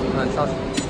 了，嗯，烧死。